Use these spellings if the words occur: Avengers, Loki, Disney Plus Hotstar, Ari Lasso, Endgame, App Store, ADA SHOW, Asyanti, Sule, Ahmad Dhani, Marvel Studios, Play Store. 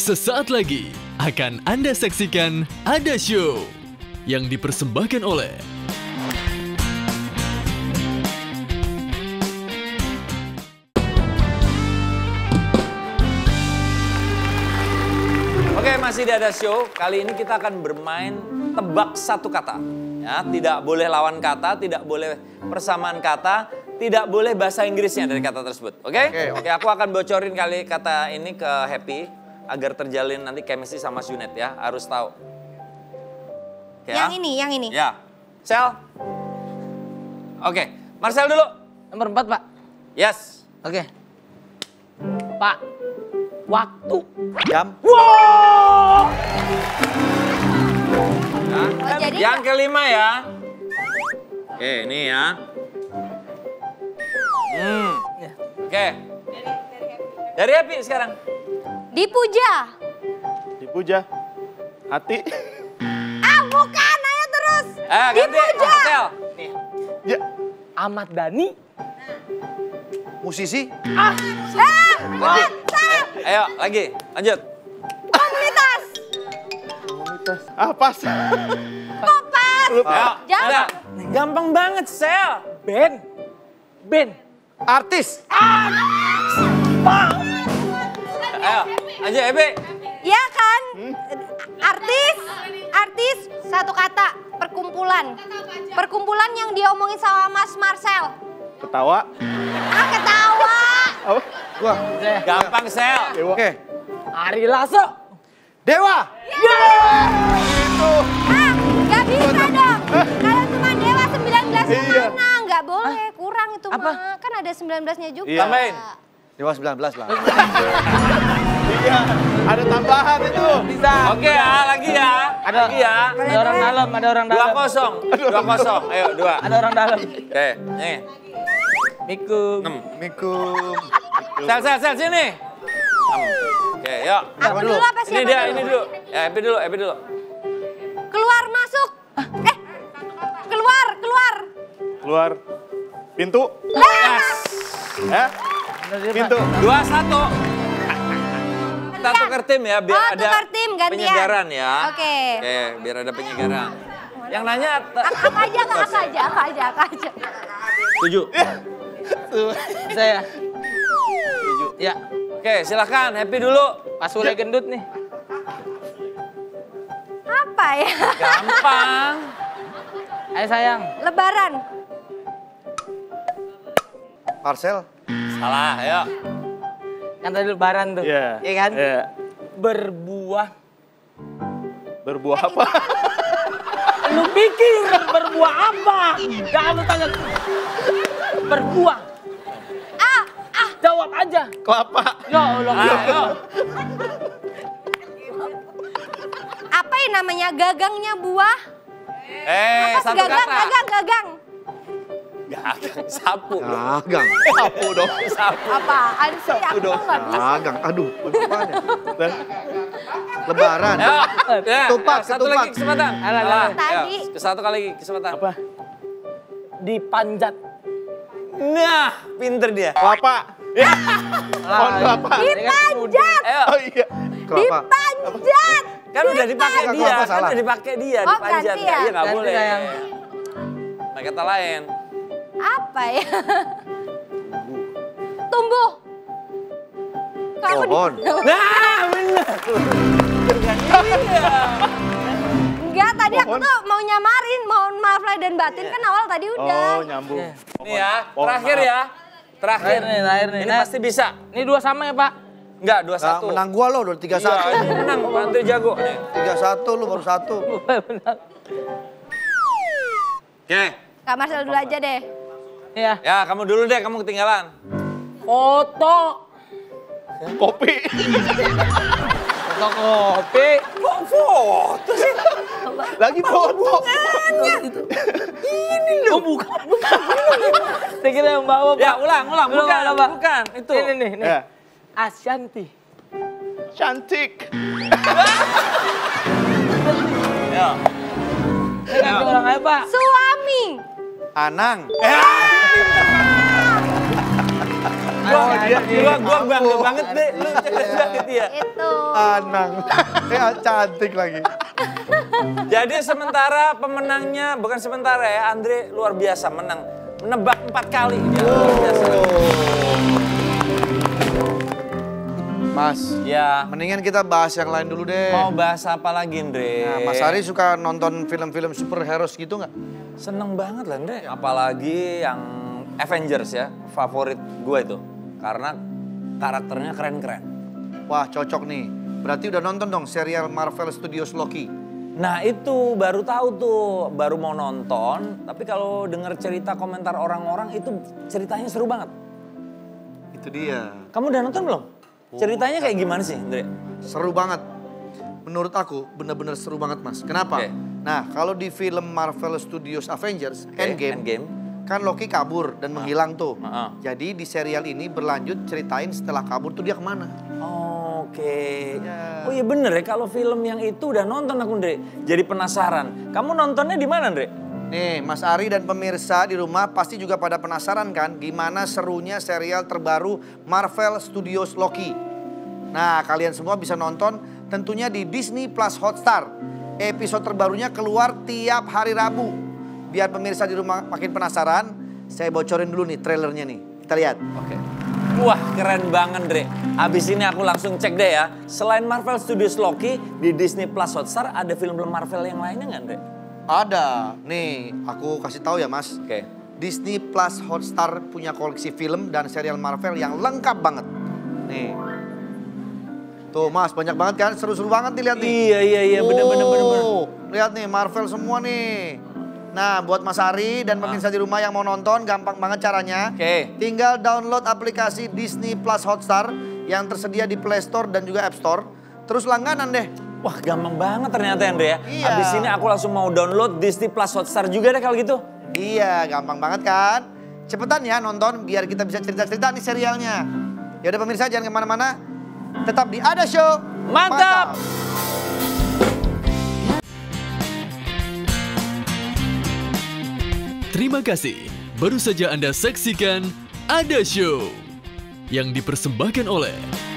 Sesaat lagi akan Anda saksikan ADA SHOW yang dipersembahkan oleh Oke, masih di ADA SHOW. Kali ini kita akan bermain tebak satu kata. Ya, tidak boleh lawan kata, tidak boleh persamaan kata, tidak boleh bahasa Inggrisnya dari kata tersebut. Oke? Oke, aku akan bocorin kali kata ini ke Happy agar terjalin nanti chemistry sama Sunet ya, harus tahu. Okay, yang ini, yang ini. Ya. Sel. Oke, Marcel dulu. Nomor 4, Pak. Yes. Oke. Pak. Waktu. Jam. Wow! Nah, oh, yang kelima ya. Oke, ini ya. Oke. Dari Happy sekarang. Dipuja. Dipuja. Hati. Ah, bukan. Ayo terus. Dipuja. Nih. Ya. Ahmad Dhani. Musisi. Ah. Ayo, lagi. Lanjut. Komunitas. Komunitas. Ah, pas. Kopas. Ayo. Jangan. Gampang banget, Sel. Band. Band. Artis. Ah. Bang. Ayo, lanjut Ebe. Iya kan, artis, artis satu kata, perkumpulan. Perkumpulan yang dia omongin sama Mas Marcel. Ketawa. Ah, ketawa. Apa? Wah, gampang Sel. Dewa. Oke. Ari Lasso. Dewa. Yeah. Gitu. Ah, gak bisa dong. Kalau cuma Dewa 19 kemana, gak boleh. Kurang itu mah. Kan ada 19-nya juga. Tambahin. Dewa 19 lah. Iya, ada tambahan itu. Bisa. Oke ya, lagi ya. Ada lagi ya. Ada orang dalam, ada orang dalam. 2-0. Ayo, 2. Ada orang dalam. Oke, nih. Mikum. 6. Mikum. Sel, sini. Oke, yuk. Aku dulu apa sih? Ini dia, ini dulu. Ya, Epi dulu. Keluar, masuk. Keluar. Pintu. Yes. Pintu 2-1. Kita tukar tim ya biar ada penyegaran ya. Oke, biar ada penyegaran. Yang nanya apa aja. 7. Saya. 7. Ya. Oke, silakan Happy dulu. Pas Sule gendut nih. Apa ya? Gampang. Ayo sayang. Lebaran. Parcel. Salah, ayo. Kan tadi lebaran tuh, iya kan? Yeah. Berbuah apa? Lu pikir berbuah apa? Jangan lu tanya. Berbuah. Jawab aja. Kelapa. Ya Allah. Apa yang namanya gagangnya buah? Apa satu gagang, kata. Gagang. Sapu dong. Apaan sih? Gagang, aduh. Lebaran. Ketupat. Lagi kesempatan. Tadi. Satu kali lagi kesempatan. Apa? Dipanjat. Nah, pinter dia. Kelapa. Ya. Pohon kelapa. Dipanjat. Oh iya. Kelapa. Dipanjat. Kan udah dipakai dia. Oh ganti ya? Iya, gak boleh. Nah, kata lain. Apa ya? Tumbuh. Pohon. Nah, bener. Enggak, tadi aku tuh mau nyamarin. Mohon maaf lahir dan batin kan awal tadi udah. Oh, nyambung. Ini ya, terakhir ya. Terakhir nih. Ini pasti bisa. Ini 2 sama ya, Pak? Enggak, 2-1. Menang gua lo, 3-1. Iya, menang. Bantu jago. 3-1, lu baru 1. Oke. Kak Marcel dulu aja deh. Iya. Ya, kamu dulu deh, kamu ketinggalan. Foto. Kopi. Foto kopi. Kok foto sih? Lagi foto. Ini loh. Oh, bukan. Saya kira yang bawa, Pak. Ya, ulang. Bukan. Itu. Ini. Ya. Asyanti. Cantik. Ya. Ini orang apa? Suami. Anang. Gua bangga banget deh, lu cerdas banget ya. Itu. Anang, cantik lagi. Jadi sementara pemenangnya, bukan sementara ya, Andre luar biasa menang. Menebak 4 kali. Dia luar biasa. Mas, ya. Mendingan kita bahas yang lain dulu deh. Mau bahas apa lagi, Andre? Nah, Mas Ari suka nonton film-film superhero gitu nggak? Seneng banget lah, Andre. Apalagi yang Avengers ya, favorit gue itu. Karena karakternya keren-keren. Wah, cocok nih. Berarti udah nonton dong serial Marvel Studios Loki? Nah itu, baru tahu tuh. Baru mau nonton, tapi kalau denger cerita komentar orang-orang itu ceritanya seru banget. Itu dia. Kamu udah nonton belum? Ceritanya kayak gimana sih, Andre? Seru banget. Menurut aku bener-bener seru banget, Mas. Kenapa? Okay. Nah, kalau di film Marvel Studios Avengers, Endgame, kan Loki kabur dan menghilang tuh. Jadi di serial ini berlanjut ceritain setelah kabur tuh dia kemana. Oh, oke. Yeah. Oh iya bener ya, kalau film yang itu udah nonton aku, Andre. Jadi penasaran. Kamu nontonnya di mana, Andre? Nih, Mas Ari dan pemirsa di rumah pasti juga pada penasaran kan gimana serunya serial terbaru Marvel Studios Loki. Nah, kalian semua bisa nonton tentunya di Disney Plus Hotstar. Episode terbarunya keluar tiap hari Rabu. Biar pemirsa di rumah makin penasaran, saya bocorin dulu nih trailernya nih. Kita lihat. Oke. Wah, keren banget, Dre. Abis ini aku langsung cek deh ya. Selain Marvel Studios Loki, di Disney Plus Hotstar ada film-film Marvel yang lainnya nggak, Dre? Ada. Nih, aku kasih tahu ya, Mas. Oke. Disney Plus Hotstar punya koleksi film dan serial Marvel yang lengkap banget. Nih. Tuh, Mas, banyak banget kan? Seru-seru banget dilihat nih. Iya, bener-bener. Lihat nih, Marvel semua nih. Nah, buat Mas Ari dan pemirsa di rumah yang mau nonton, gampang banget caranya. Oke. Tinggal download aplikasi Disney Plus Hotstar yang tersedia di Play Store dan juga App Store. Terus langganan deh. Wah, gampang banget ternyata, Andre ya. Iya. Abis ini aku langsung mau download Disney Plus Hotstar juga deh kalau gitu. Iya, gampang banget kan. Cepetan ya nonton biar kita bisa cerita-cerita nih serialnya. Yaudah pemirsa jangan kemana-mana. Tetap di ADA SHOW. Mantap! Terima kasih. Baru saja Anda saksikan ADA SHOW yang dipersembahkan oleh